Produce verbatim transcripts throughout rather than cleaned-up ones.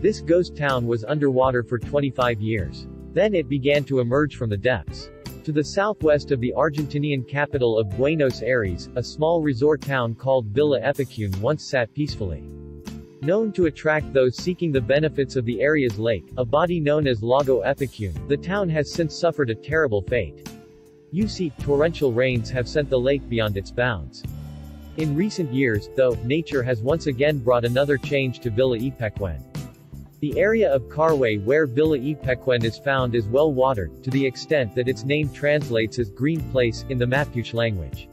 This ghost town was underwater for twenty-five years. Then it began to emerge from the depths. To the southwest of the Argentinian capital of Buenos Aires, a small resort town called Villa Epecuén once sat peacefully. Known to attract those seeking the benefits of the area's lake, a body known as Lago Epecuén, the town has since suffered a terrible fate. You see, torrential rains have sent the lake beyond its bounds. In recent years, though, nature has once again brought another change to Villa Epecuén. The area of Carway where Villa Epecuén is found is well watered, to the extent that its name translates as green place in the Mapuche language.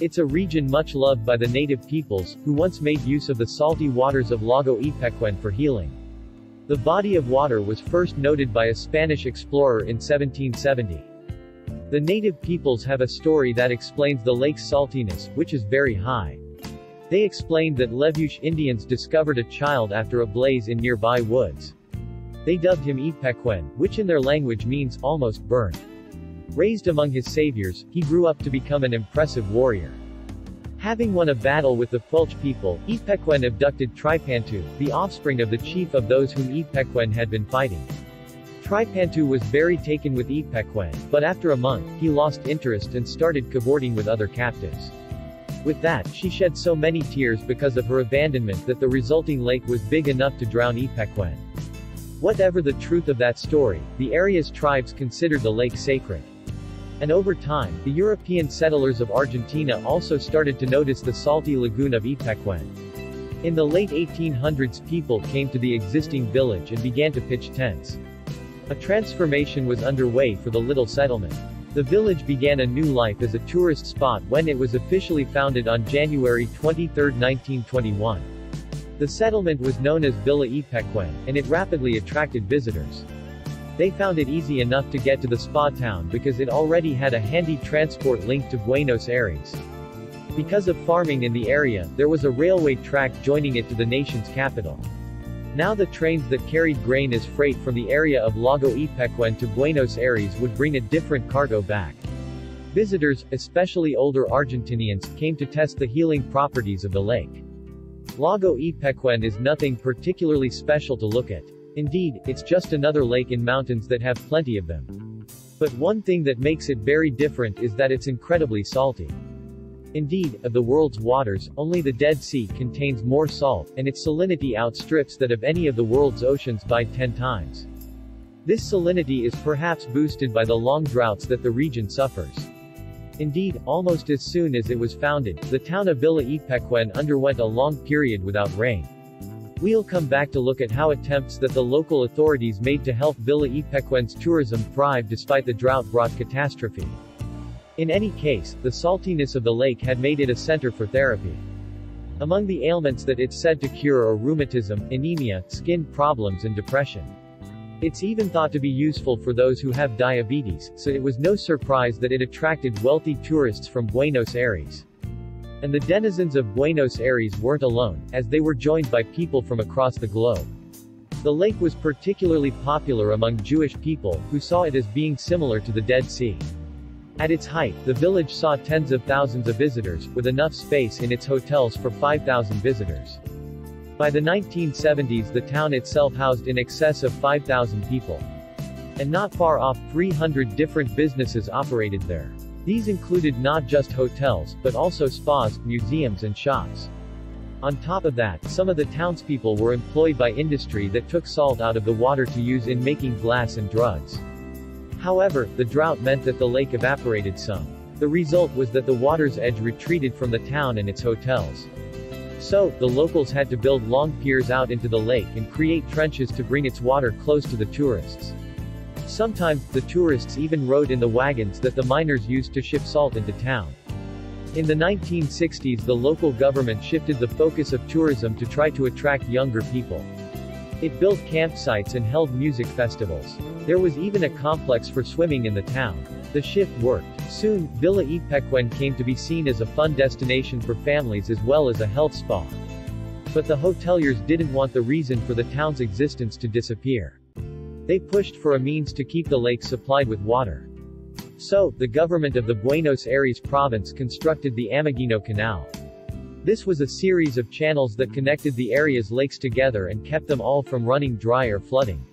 It's a region much loved by the native peoples, who once made use of the salty waters of Lago Epecuén for healing. The body of water was first noted by a Spanish explorer in seventeen seventy. The native peoples have a story that explains the lake's saltiness, which is very high. They explained that Levush Indians discovered a child after a blaze in nearby woods. They dubbed him Epecuén, which in their language means, almost burned. Raised among his saviors, he grew up to become an impressive warrior. Having won a battle with the Puelch people, Epecuén abducted Tripantu, the offspring of the chief of those whom Epecuén had been fighting. Tripantu was very taken with Epecuén, but after a month, he lost interest and started cavorting with other captives. With that, she shed so many tears because of her abandonment that the resulting lake was big enough to drown Epecuén. Whatever the truth of that story, the area's tribes considered the lake sacred. And over time, the European settlers of Argentina also started to notice the salty lagoon of Epecuén. In the late eighteen hundreds, people came to the existing village and began to pitch tents. A transformation was underway for the little settlement. The village began a new life as a tourist spot when it was officially founded on January twenty-third, nineteen twenty-one. The settlement was known as Villa Epecuén, and it rapidly attracted visitors. They found it easy enough to get to the spa town because it already had a handy transport link to Buenos Aires. Because of farming in the area, there was a railway track joining it to the nation's capital. Now the trains that carried grain as freight from the area of Lago Epecuén to Buenos Aires would bring a different cargo back. Visitors, especially older Argentinians, came to test the healing properties of the lake. Lago Epecuén is nothing particularly special to look at. Indeed, it's just another lake in mountains that have plenty of them. But one thing that makes it very different is that it's incredibly salty. Indeed, of the world's waters, only the Dead Sea contains more salt, and its salinity outstrips that of any of the world's oceans by ten times. This salinity is perhaps boosted by the long droughts that the region suffers. Indeed, almost as soon as it was founded, the town of Villa Epecuén underwent a long period without rain. We'll come back to look at how attempts that the local authorities made to help Villa Epecuén's tourism thrive despite the drought brought catastrophe. In any case, the saltiness of the lake had made it a center for therapy. Among the ailments that it's said to cure are rheumatism, anemia, skin problems and depression. It's even thought to be useful for those who have diabetes, so it was no surprise that it attracted wealthy tourists from Buenos Aires. And the denizens of Buenos Aires weren't alone, as they were joined by people from across the globe. The lake was particularly popular among Jewish people, who saw it as being similar to the Dead Sea. At its height, the village saw tens of thousands of visitors, with enough space in its hotels for five thousand visitors. By the nineteen seventies, the town itself housed in excess of five thousand people. And not far off, three hundred different businesses operated there. These included not just hotels, but also spas, museums and shops. On top of that, some of the townspeople were employed by industry that took salt out of the water to use in making glass and drugs. However, the drought meant that the lake evaporated some. The result was that the water's edge retreated from the town and its hotels. So, the locals had to build long piers out into the lake and create trenches to bring its water close to the tourists. Sometimes, the tourists even rode in the wagons that the miners used to ship salt into town. In the nineteen sixties, the local government shifted the focus of tourism to try to attract younger people. It built campsites and held music festivals. There was even a complex for swimming in the town. The shift worked. Soon, Villa Epecuén came to be seen as a fun destination for families as well as a health spa. But the hoteliers didn't want the reason for the town's existence to disappear. They pushed for a means to keep the lake supplied with water. So, the government of the Buenos Aires province constructed the Ameghino Canal. This was a series of channels that connected the area's lakes together and kept them all from running dry or flooding.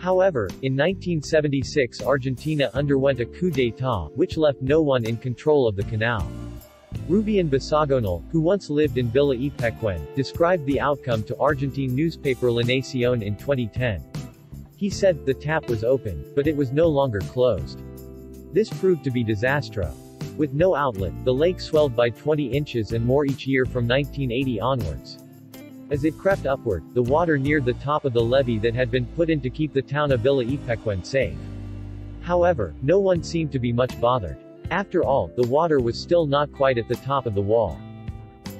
However, in nineteen seventy-six Argentina underwent a coup d'état, which left no one in control of the canal. Rubén Basagonal, who once lived in Villa Epecuén, described the outcome to Argentine newspaper La Nación in twenty ten. He said, "The tap was open, but it was no longer closed." This proved to be disastrous. With no outlet, the lake swelled by twenty inches and more each year from nineteen eighty onwards. As it crept upward, the water neared the top of the levee that had been put in to keep the town of Villa Epecuén safe. However, no one seemed to be much bothered. After all, the water was still not quite at the top of the wall.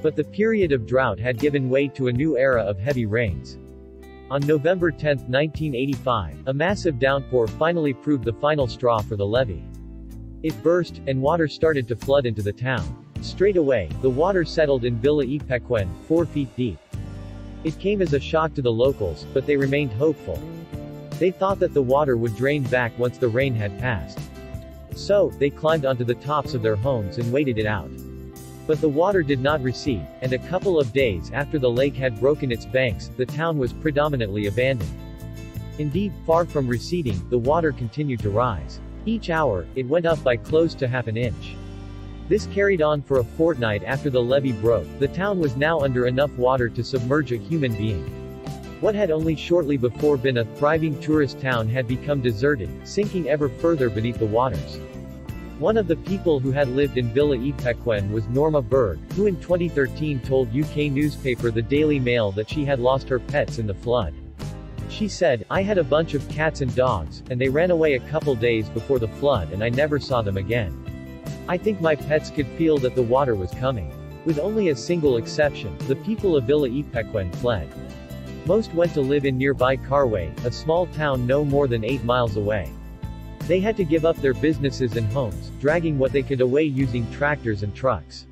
But the period of drought had given way to a new era of heavy rains. On November tenth nineteen eighty-five, a massive downpour finally proved the final straw for the levee. It burst, and water started to flood into the town. Straight away, the water settled in Villa Epecuén, four feet deep. It came as a shock to the locals, but they remained hopeful. They thought that the water would drain back once the rain had passed. So, they climbed onto the tops of their homes and waited it out. But the water did not recede, and a couple of days after the lake had broken its banks, the town was predominantly abandoned. Indeed, far from receding, the water continued to rise. Each hour, it went up by close to half an inch. This carried on for a fortnight after the levee broke. The town was now under enough water to submerge a human being. What had only shortly before been a thriving tourist town had become deserted, sinking ever further beneath the waters. One of the people who had lived in Villa Epecuén was Norma Berg, who in twenty thirteen told U K newspaper the Daily Mail that she had lost her pets in the flood. She said, "I had a bunch of cats and dogs, and they ran away a couple days before the flood and I never saw them again. I think my pets could feel that the water was coming." With only a single exception, the people of Villa Epecuén fled. Most went to live in nearby Carway, a small town no more than eight miles away. They had to give up their businesses and homes, dragging what they could away using tractors and trucks.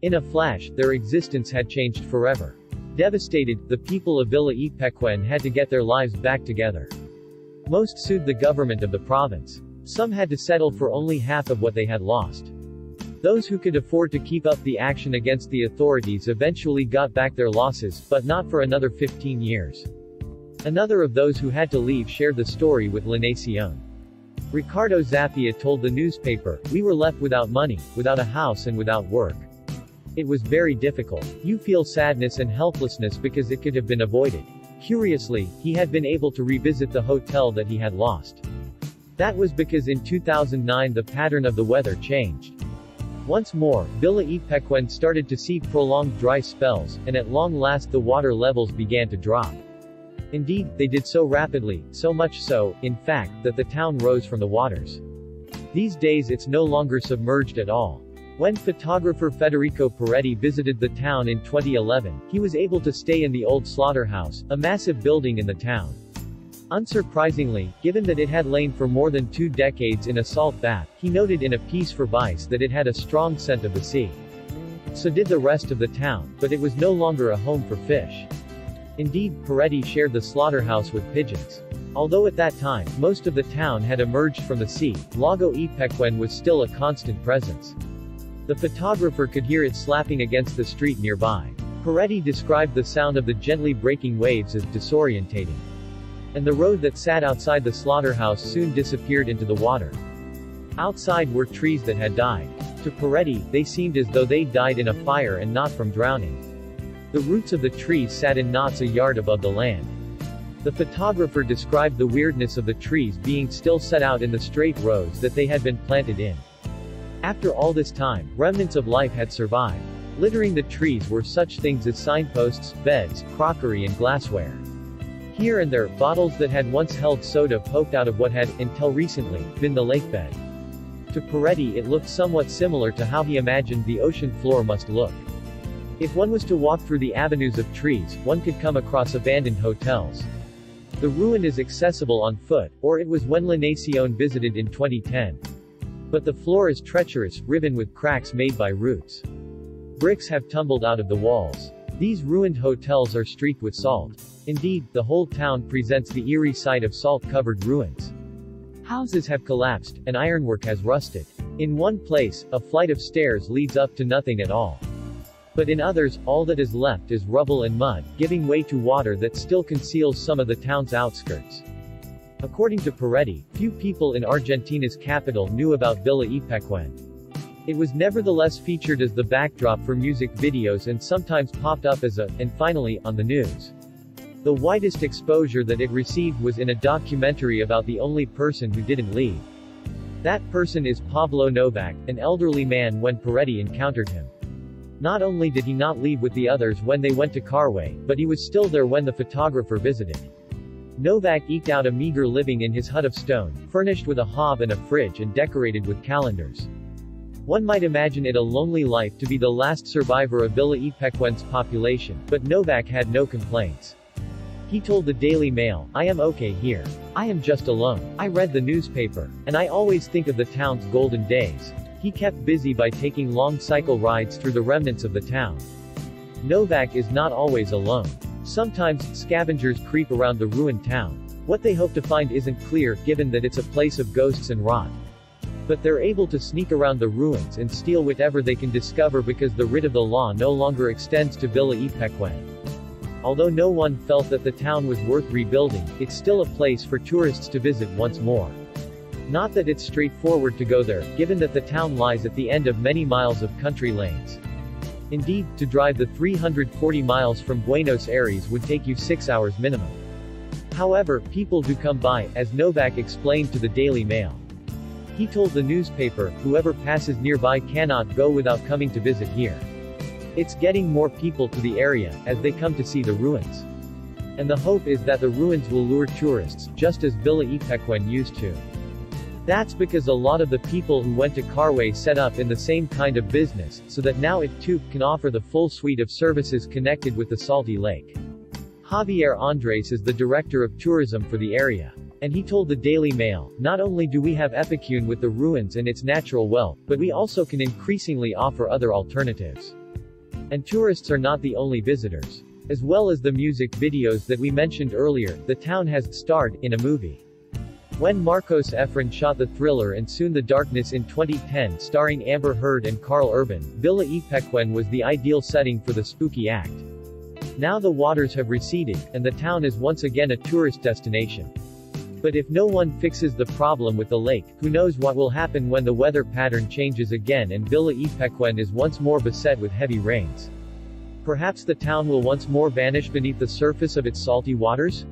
In a flash, their existence had changed forever. Devastated, the people of Villa Epecuén had to get their lives back together. Most sued the government of the province. Some had to settle for only half of what they had lost. Those who could afford to keep up the action against the authorities eventually got back their losses, but not for another fifteen years. Another of those who had to leave shared the story with La Nación. Ricardo Zapia told the newspaper, "We were left without money, without a house and without work. It was very difficult. You feel sadness and helplessness because it could have been avoided." Curiously, he had been able to revisit the hotel that he had lost. That was because in two thousand nine the pattern of the weather changed. Once more, Villa Epecuén started to see prolonged dry spells, and at long last the water levels began to drop. Indeed, they did so rapidly, so much so, in fact, that the town rose from the waters. These days it's no longer submerged at all. When photographer Federico Peretti visited the town in twenty eleven, he was able to stay in the old slaughterhouse, a massive building in the town. Unsurprisingly, given that it had lain for more than two decades in a salt bath, he noted in a piece for Vice that it had a strong scent of the sea. So did the rest of the town, but it was no longer a home for fish. Indeed, Paredi shared the slaughterhouse with pigeons. Although at that time, most of the town had emerged from the sea, Lago Epecuén was still a constant presence. The photographer could hear it slapping against the street nearby. Paredi described the sound of the gently breaking waves as disorientating. And the road that sat outside the slaughterhouse soon disappeared into the water. Outside were trees that had died. To Paredi, they seemed as though they died in a fire and not from drowning. The roots of the trees sat in knots a yard above the land. The photographer described the weirdness of the trees being still set out in the straight rows that they had been planted in. After all this time, remnants of life had survived. Littering the trees were such things as signposts, beds, crockery and glassware. Here and there, bottles that had once held soda poked out of what had, until recently, been the lakebed. To Paredi it looked somewhat similar to how he imagined the ocean floor must look. If one was to walk through the avenues of trees, one could come across abandoned hotels. The ruin is accessible on foot, or it was when La Nación visited in twenty ten. But the floor is treacherous, riven with cracks made by roots. Bricks have tumbled out of the walls. These ruined hotels are streaked with salt. Indeed, the whole town presents the eerie sight of salt-covered ruins. Houses have collapsed, and ironwork has rusted. In one place, a flight of stairs leads up to nothing at all. But in others, all that is left is rubble and mud, giving way to water that still conceals some of the town's outskirts. According to Paredi, few people in Argentina's capital knew about Villa Epecuén. It was nevertheless featured as the backdrop for music videos and sometimes popped up as a, and finally, on the news. The widest exposure that it received was in a documentary about the only person who didn't leave. That person is Pablo Novak, an elderly man when Paredi encountered him. Not only did he not leave with the others when they went to Carway, but he was still there when the photographer visited. Novak eked out a meager living in his hut of stone, furnished with a hob and a fridge and decorated with calendars. One might imagine it a lonely life to be the last survivor of Villa Epecuén's population, but Novak had no complaints. He told the Daily Mail, "I am okay here. I am just alone. I read the newspaper, and I always think of the town's golden days." He kept busy by taking long cycle rides through the remnants of the town. Novak is not always alone. Sometimes, scavengers creep around the ruined town. What they hope to find isn't clear, given that it's a place of ghosts and rot. But they're able to sneak around the ruins and steal whatever they can discover because the writ of the law no longer extends to Villa Epecuén. Although no one felt that the town was worth rebuilding, it's still a place for tourists to visit once more. Not that it's straightforward to go there, given that the town lies at the end of many miles of country lanes. Indeed, to drive the three hundred forty miles from Buenos Aires would take you six hours minimum. However, people do come by, as Novak explained to the Daily Mail. He told the newspaper, "Whoever passes nearby cannot go without coming to visit here. It's getting more people to the area, as they come to see the ruins. And the hope is that the ruins will lure tourists, just as Villa Epecuén used to." That's because a lot of the people who went to Carway set up in the same kind of business, so that now it too can offer the full suite of services connected with the salty lake. Javier Andrés is the director of tourism for the area. And he told the Daily Mail, "Not only do we have Epecuén with the ruins and its natural wealth, but we also can increasingly offer other alternatives. And tourists are not the only visitors. As well as the music videos that we mentioned earlier, the town has starred in a movie. When Marcos Efron shot the thriller and soon the darkness in twenty ten starring Amber Heard and Karl Urban, Villa Epecuén was the ideal setting for the spooky act. Now the waters have receded, and the town is once again a tourist destination. But if no one fixes the problem with the lake, who knows what will happen when the weather pattern changes again and Villa Epecuén is once more beset with heavy rains. Perhaps the town will once more vanish beneath the surface of its salty waters?